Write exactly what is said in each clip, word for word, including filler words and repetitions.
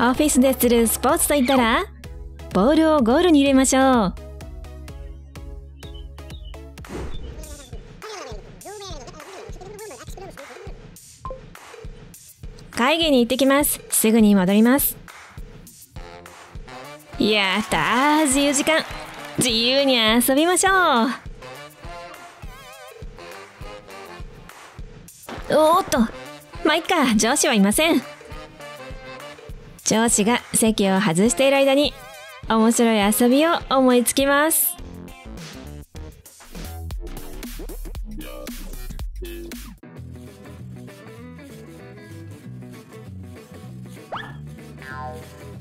オフィスでするスポーツといったら、ボールをゴールに入れましょう。会議に行ってきます。すぐに戻ります。やったー、自由時間。自由に遊びましょう。おーっと、まあいっか、上司はいません。上司が席を外している間に面白い遊びを思いつきます。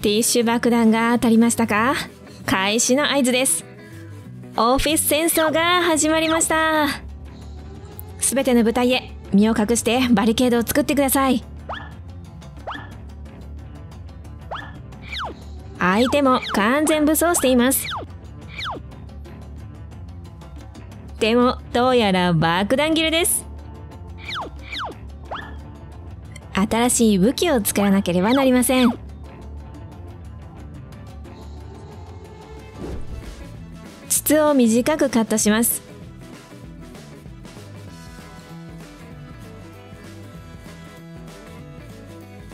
ティッシュ爆弾が当たりましたか？開始の合図です。オフィス戦争が始まりました。すべての部隊へ身を隠してバリケードを作ってください。相手も完全武装しています。でもどうやら爆弾切れです。新しい武器を作らなければなりません。筒を短くカットします。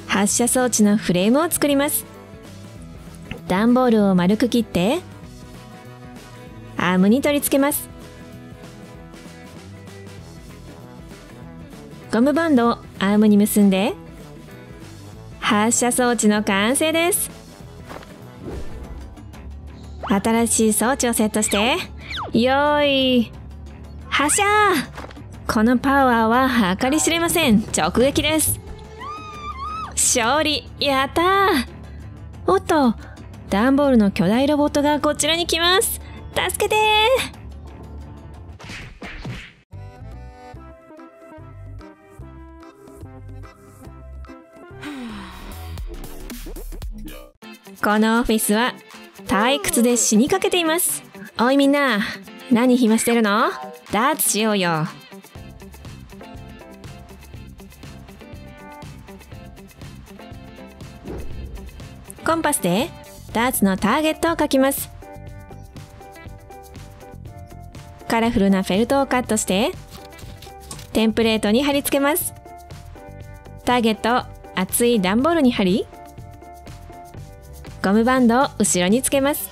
発射装置のフレームを作ります。段ボールを丸く切ってアームに取り付けます。ゴムバンドをアームに結んで発射装置の完成です。新しい装置をセットしてよーい発射。このパワーは計り知れません。直撃です。勝利、やったー。おっと、ダンボールの巨大ロボットがこちらに来ます。助けてー。このオフィスは退屈で死にかけています。おいみんな、何暇してるの？ダーツしようよ。コンパスでダーツのターゲットを描きます。カラフルなフェルトをカットしてテンプレートに貼り付けます。ターゲットを厚い段ボールに貼り、ゴムバンドを後ろにつけます。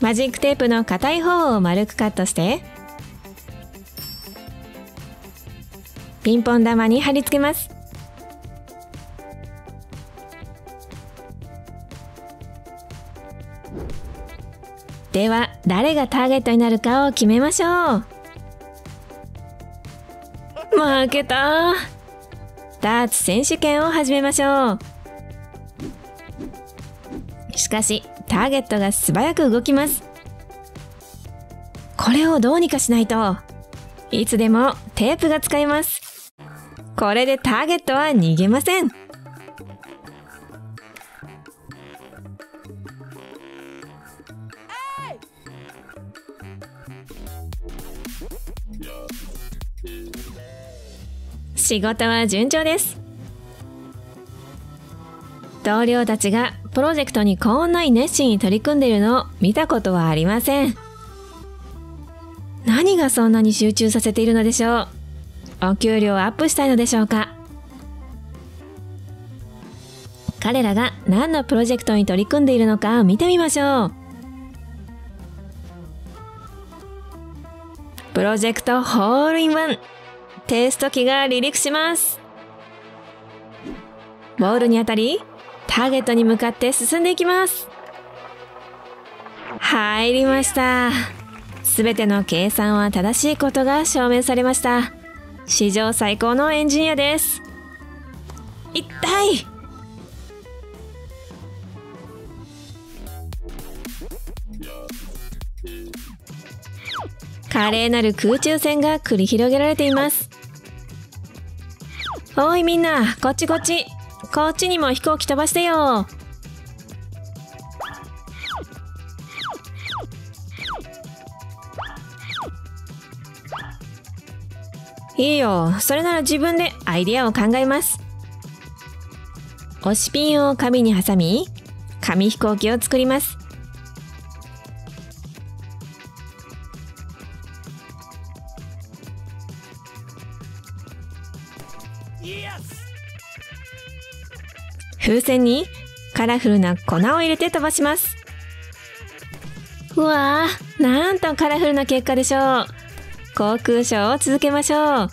マジックテープの硬い方を丸くカットしてピンポン玉に貼り付けます。では誰がターゲットになるかを決めましょう。負けた。ダーツ選手権を始めましょう。しかしターゲットが素早く動きます。これをどうにかしないといつでもテープが使えます。これでターゲットは逃げません。仕事は順調です。同僚たちがプロジェクトにこんなに熱心に取り組んでいるのを見たことはありません。何がそんなに集中させているのでしょう。お給料をアップしたいのでしょうか。彼らが何のプロジェクトに取り組んでいるのか見てみましょう。プロジェクトホールインワン。テスト機が離陸します。ボールに当たりターゲットに向かって進んでいきます。入りました。すべての計算は正しいことが証明されました。史上最高のエンジニアです。一体。華麗なる空中戦が繰り広げられています。おいみんな、こっちこっち。こっちにも飛行機飛ばしてよ。いいよ、それなら自分でアイデアを考えます。押しピンを紙に挟み、紙飛行機を作ります。風船にカラフルな粉を入れて飛ばします。うわー、なんとカラフルな結果でしょう。航空ショーを続けましょう。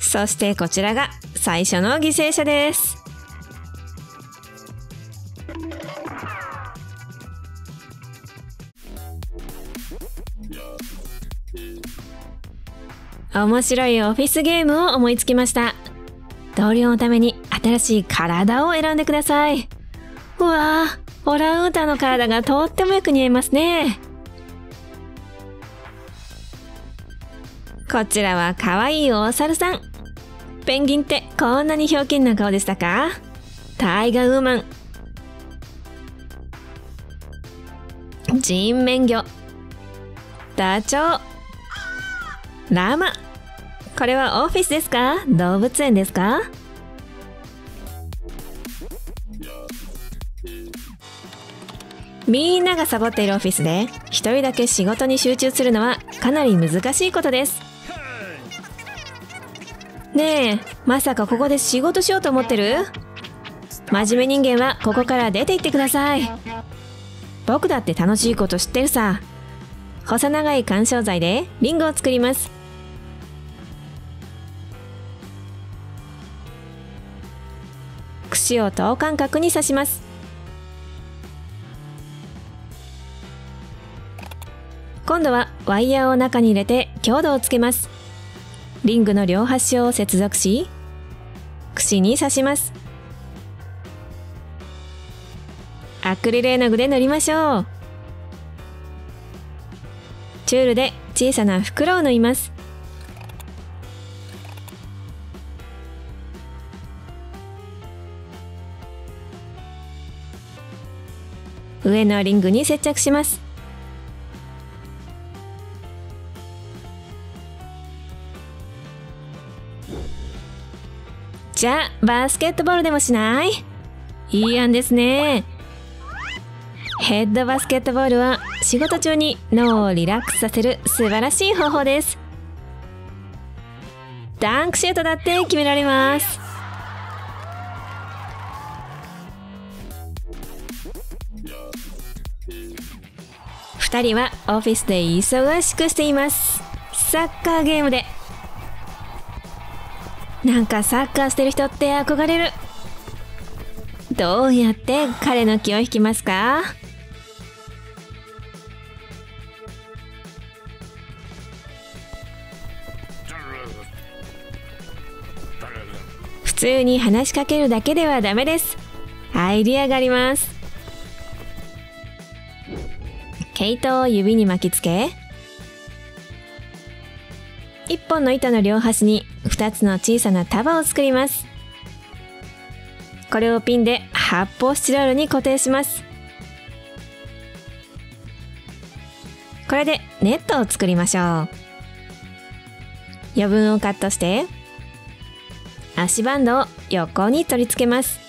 そしてこちらが最初の犠牲者です。面白いオフィスゲームを思いつきました。同僚のために新しい体を選んでください。うわー、オランウータンの体がとってもよく似合いますね。こちらは可愛いお猿さん。ペンギンってこんなにひょうきんな顔でしたか？タイガーウーマン。人面魚。ダチョウ。ラマ。これはオフィスですか？動物園ですか？みんながサボっているオフィスで一人だけ仕事に集中するのはかなり難しいことです。ねえ、まさかここで仕事しようと思ってる？真面目人間はここから出て行ってください。僕だって楽しいこと知ってるさ。細長い緩衝材でリングを作ります。串を等間隔に刺します。今度はワイヤーを中に入れて強度をつけます。リングの両端を接続し、串に刺します。アクリル絵の具で塗りましょう。チュールで小さな袋を縫います。上のリングに接着します。じゃあバスケットボールでもしない？いい案ですね。ヘッドバスケットボールは仕事中に脳をリラックスさせる素晴らしい方法です。ダンクシュートだって決められます。ふたりはオフィスで忙しくしています。サッカーゲームでなんかサッカーしてる人って憧れる。どうやって彼の気を引きますか？普通に話しかけるだけではダメです。アイディアがあります。毛糸を指に巻きつけ、いっぽんの糸の両端にふたつの小さな束を作ります。これをピンで発泡スチロールに固定します。これでネットを作りましょう。余分をカットして足バンドを横に取り付けます。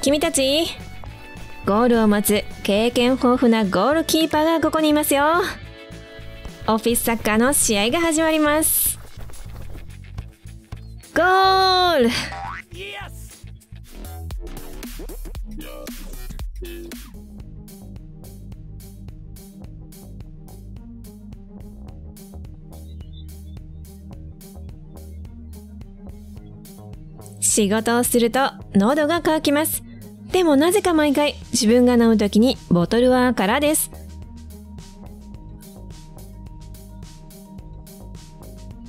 君たち、ゴールを待つ経験豊富なゴールキーパーがここにいますよ。オフィスサッカーの試合が始まります。ゴール！仕事をすると喉が渇きます。でもなぜか毎回自分が飲むときにボトルは空です。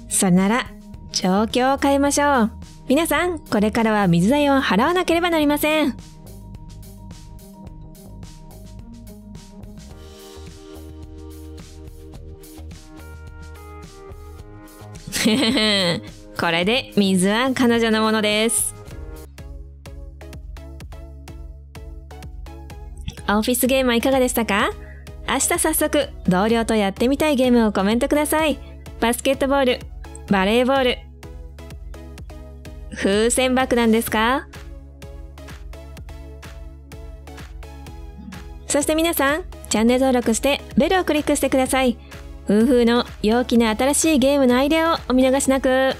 それなら状況を変えましょう。皆さん、これからは水代を払わなければなりません。これで水は彼女のものです。オフィスゲームはいかがでしたか？明日早速同僚とやってみたいゲームをコメントください。バスケットボール、バレーボール、風船爆弾ですか？そして皆さん、チャンネル登録してベルをクリックしてください。ウーフーの陽気な新しいゲームのアイデアをお見逃しなく。